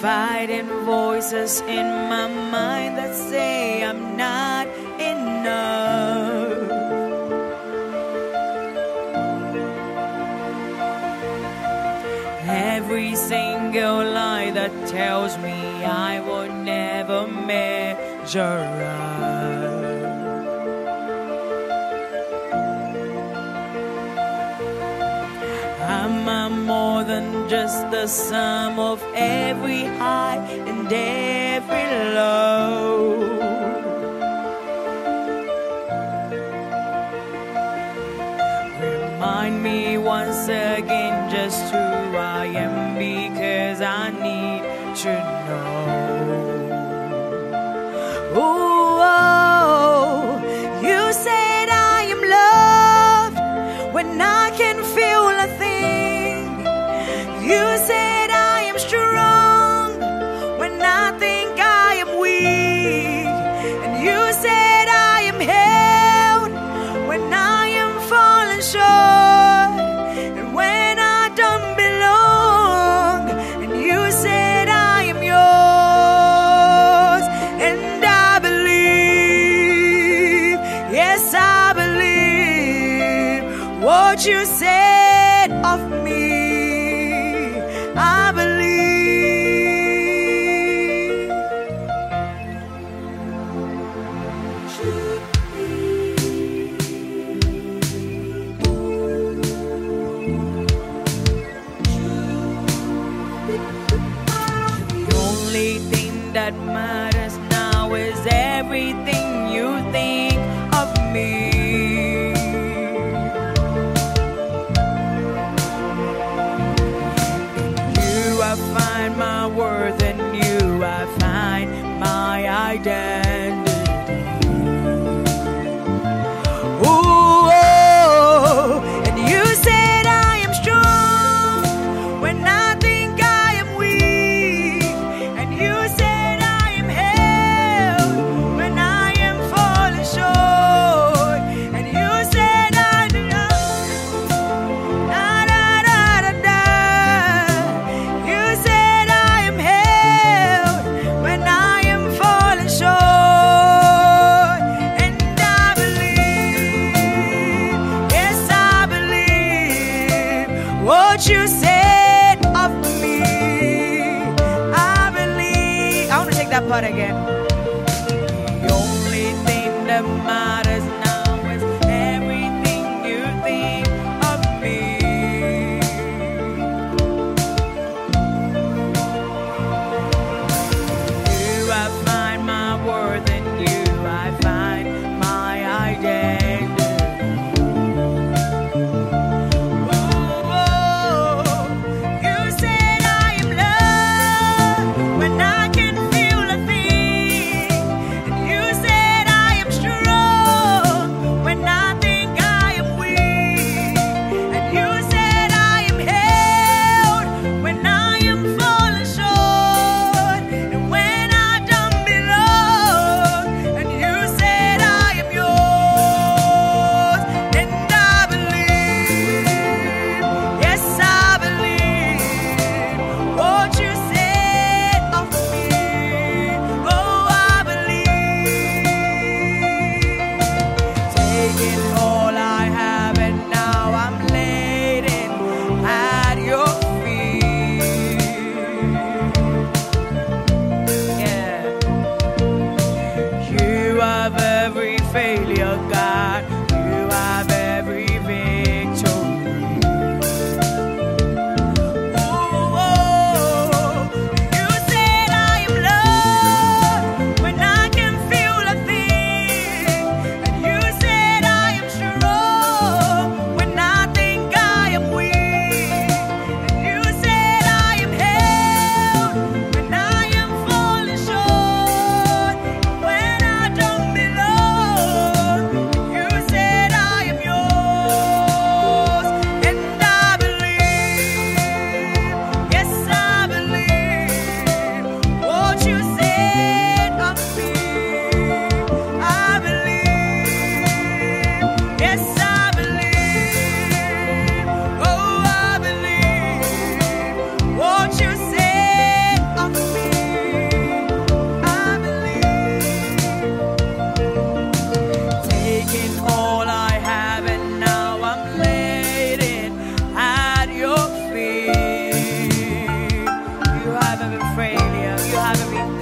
fighting voices in my mind that say I'm not enough. Every single lie that tells me I will never measure up. I'm more than just the sum of every high and every low. Remind me once again just who I am, because I need to know. Ooh, oh, you said I am loved when I can feel a thing. You said I am strong when I think I am weak. And you said I am held when I am falling short. What you said of me, I believe. The only thing that matters now is everything you think of me. My worth in you, I find my identity. Ooh, oh, and you said I am strong when I think I am weak, and you said I am held when I am falling short, and you said I do not. What you said of me, I believe. I want to take that part again. The only thing that matters now is everything you think of me. You, I find my worth in you. I find my identity. I can feel a thing, and you said I am strong. Gonna be